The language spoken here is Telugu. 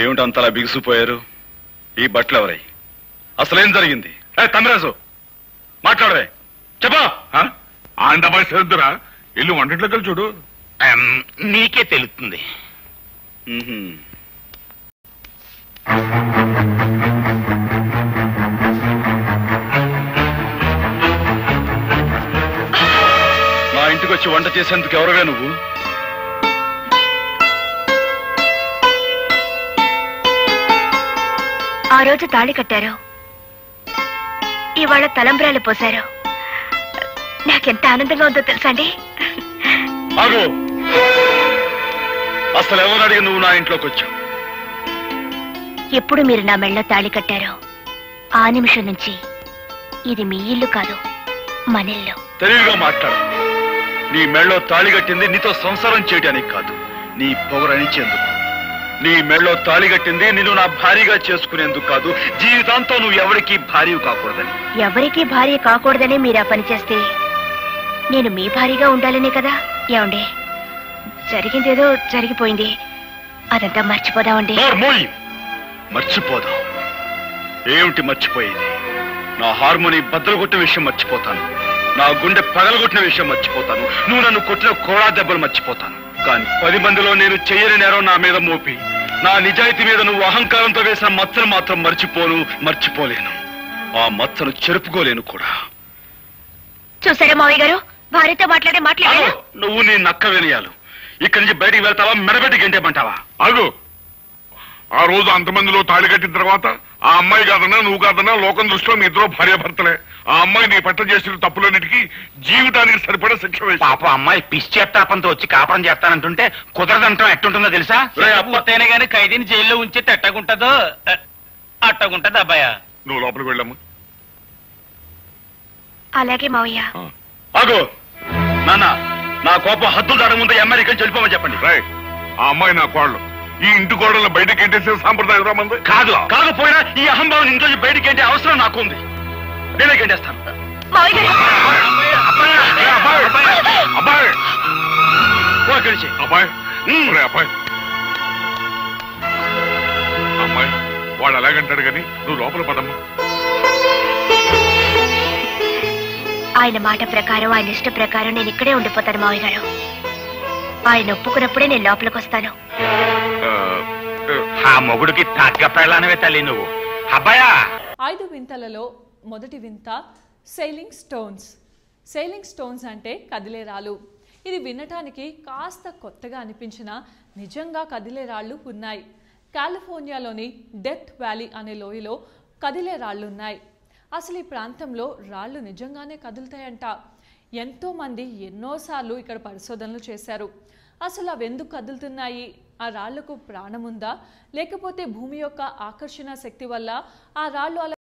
ఏమిటంతలా బిగుసిపోయారు? ఈ బట్టలు ఎవరై? అసలేం జరిగింది? తమరాజు మాట్లాడవే, చెప్పా. ఆండబాయి సరిద్దురా, ఇల్లు వంటింట్లో కలిసి చూడు, నీకే తెలుస్తుంది. నా ఇంటికి వచ్చి వంట చేసేందుకు ఎవరుగా నువ్వు? ఆ రోజు తాళి కట్టారు, ఇవాళ తలంబ్రాలు పోశారు. నాకెంత ఆనందంగా ఉందో తెలుసా అండి. అసలు ఎవరు అడిగి నువ్వు నా ఇంట్లోకి వచ్చావు? ఎప్పుడు మీరు నా మెళ్ళ తాళి కట్టారో ఆ నిమిషం నుంచి ఇది మీ ఇల్లు కాదు, మనిల్లు. తెలివిగా మాట్లాడు. నీ మెళ్ళో తాళి కట్టింది నీతో సంసారం చేయడానికి కాదు, నీ పొగరనిచ్చేందుకు. నీ మెళ్ళో తాళి కట్టింది నిన్ను నా భారీగా చేసుకునేందుకు కాదు, జీవితాంతో నువ్వు ఎవరికి భారీ కాకూడదని. ఎవరికి భారీ కాకూడదని మీరా పనిచేస్తే నేను మీ భారీగా ఉండాలనే కదా. ఏమండి, జరిగిందేదో జరిగిపోయింది, అదంతా మర్చిపోదామండి. మర్చిపోదాం? ఏమిటి మర్చిపోయేది? నా హార్మోని బద్దలు కొట్టిన విషయం మర్చిపోతాను, నా గుండె పగలగొట్టిన విషయం మర్చిపోతాను, నువ్వు నన్ను కొట్టిన కోడా దెబ్బలు మర్చిపోతాను. కానీ 10 మందిలో నేను చెయ్యని నేరం నా మీద మోపి, నా నిజాయితీ మీద నువ్వు అహంకారంతో వేసిన మచ్చను మాత్రం మర్చిపోలేను. ఆ మచ్చను చెరుపుకోలేను కూడా. చూసారా మావయ్య గారు, భార్యతో మాట్లాడే మాట్లాడు. నువ్వు నీ నక్క వినయాలు. ఇక్కడి నుంచి బయటికి వెళ్తావా, మెడబెట్టి గంటేమంటావా? అగు, ఆ రోజు అంతమందిలో తాళి కట్టిన తర్వాత ఆ అమ్మాయి కాదన్నా నువ్వు కాదన్నా లోకం దృష్టిలో మీ ఇద్దరు భార్యాభర్తలే. ఆ అమ్మాయి నీ పట్ల చేసిన తప్పులన్నిటికీ జీవితానికి సరిపడే శిక్ష వేసి, పాప అమ్మాయి పిచ్చేత్తాపంతో వచ్చి కాపురం చేస్తానంటుంటే కుదరదంటాం. ఎట్టుంటుందో తెలుసా? పూర్తయినా గానీ ఖైదీని జైల్లో ఉంచేట్టు ఎట్టగుంటదో అట్టగుంటది. అబ్బాయ, నువ్వు లోపలికి వెళ్ళాము. అలాగే మావయ్య. ఆగో నాన్న, నా కోపం హద్దులు దాని ముందు అమెరికన్ చనిపోమని చెప్పండి. రైట్, ఆ అమ్మాయి నా కోడలు. ఈ ఇంటి గోడలు బయటకి ఏంటేసే సాంప్రదాయం కాదు. కాకపోయినా ఈ అహంభావం ఇంట్లో బయటకి ఏంటే అవసరం నాకు ఉంది. నేనే గెంటేస్తాను. అమ్మాయి వాడు అలాగంటాడు కానీ నువ్వు లోపల పదమ్మా. ఆయన మాట ప్రకారం, ఆయన ఇష్ట ప్రకారం నేను ఇక్కడే ఉండిపోతాను మావయ్య గారు. ఆయన ఒప్పుకున్నప్పుడే నేను లోపలికి వస్తాను. ఆ మొగుడికి తగ్గప్రలానవే తల్లి నువ్వు. అబ్బాయా, 5 వింతలలో మొదటి వింత సెయిలింగ్ స్టోన్స్. సెయిలింగ్ స్టోన్స్ అంటే కదిలేరాలు. ఇది వినటానికి కాస్త కొత్తగా అనిపించినా నిజంగా కదిలేరాళ్ళు ఉన్నాయి. కాలిఫోర్నియాలోని డెత్ వ్యాలీ అనే లోయలో కదిలేరాళ్ళున్నాయి. అసలు ఈ ప్రాంతంలో రాళ్ళు నిజంగానే కదులుతాయంట. ఎంతోమంది ఎన్నోసార్లు ఇక్కడ పరిశోధనలు చేశారు. అసలు అవి ఎందుకు కదులుతున్నాయి? ఆ రాళ్లకు ప్రాణముందా, లేకపోతే భూమి యొక్క ఆకర్షణ శక్తి వల్ల ఆ రాళ్ళు అలా